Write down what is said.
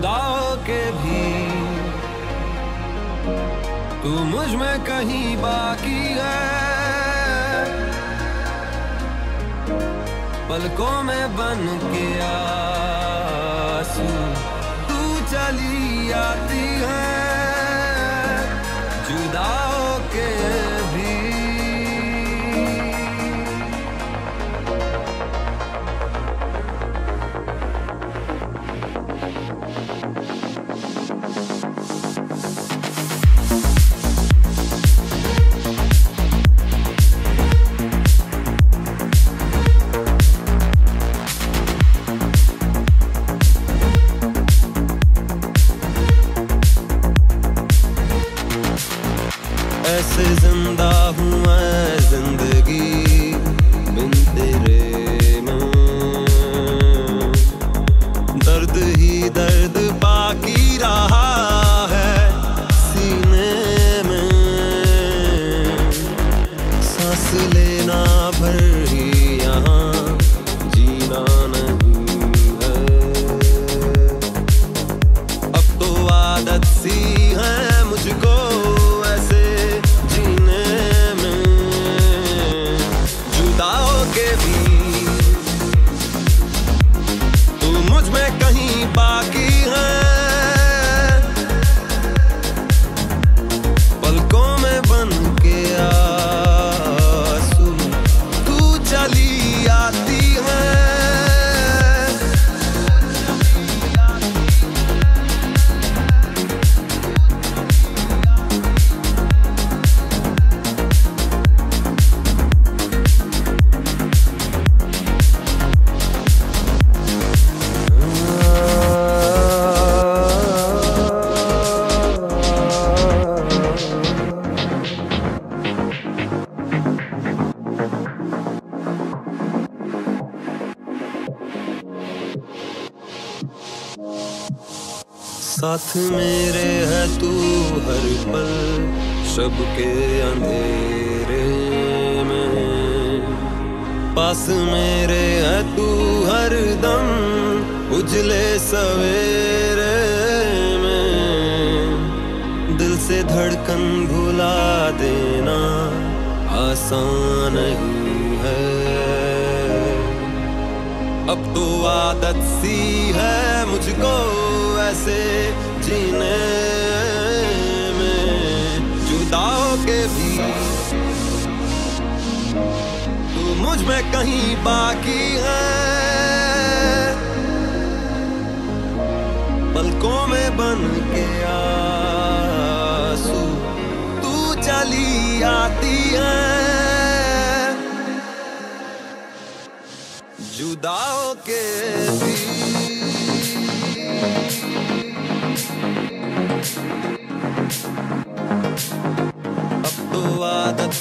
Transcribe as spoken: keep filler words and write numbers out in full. खुदा के भी तू मुझ में कहीं बाकी है, पलकों में बन के आंसू तू चली आती है। ऐसे जिंदा हूँ मैं जिंदगी बिन तेरे में, दर्द ही दर्द बाकी रहा है सीने में। सांस लेना भर ही यहाँ जीना नहीं है, अब तो आदत सी है मुझको बाकी है, पलकों में बन के आंसू तू चली आती है। साथ मेरे है तू हर पल शब के अंधेरे में, पास मेरे है तू हर दम उजले सवेरे में। दिल से धड़कन भुला देना आसान नहीं है, अब तो आदत सी है मुझको ऐसे जीने में। जुदा होके भी तू मुझ में कहीं बाकी है, पलकों में बन के आंसू तू चली आती है। जुदा होके भी अब तो आदत